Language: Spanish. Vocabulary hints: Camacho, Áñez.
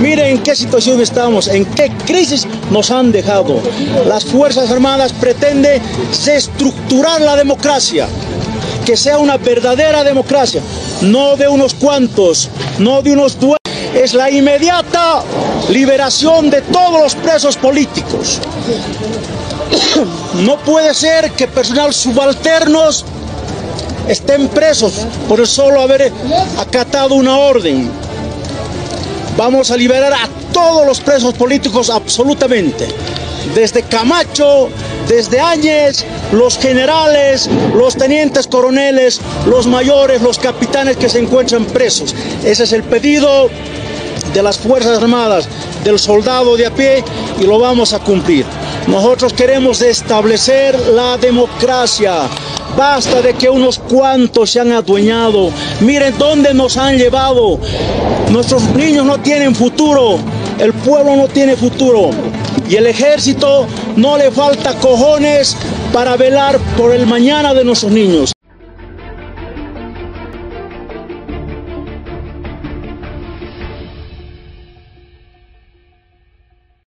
Miren en qué situación estamos, en qué crisis nos han dejado. Las Fuerzas Armadas pretenden reestructurar la democracia, que sea una verdadera democracia, no de unos cuantos, no de unos dueños. Es la inmediata liberación de todos los presos políticos. No puede ser que personal subalternos estén presos por el solo haber acatado una orden. Vamos a liberar a todos los presos políticos absolutamente. Desde Camacho, desde Áñez, los generales, los tenientes coroneles, los mayores, los capitanes que se encuentran presos. Ese es el pedido de las Fuerzas Armadas, del soldado de a pie, y lo vamos a cumplir. Nosotros queremos establecer la democracia. Basta de que unos cuantos se han adueñado. Miren dónde nos han llevado. Nuestros niños no tienen futuro. El pueblo no tiene futuro. Y el ejército no le falta cojones para velar por el mañana de nuestros niños.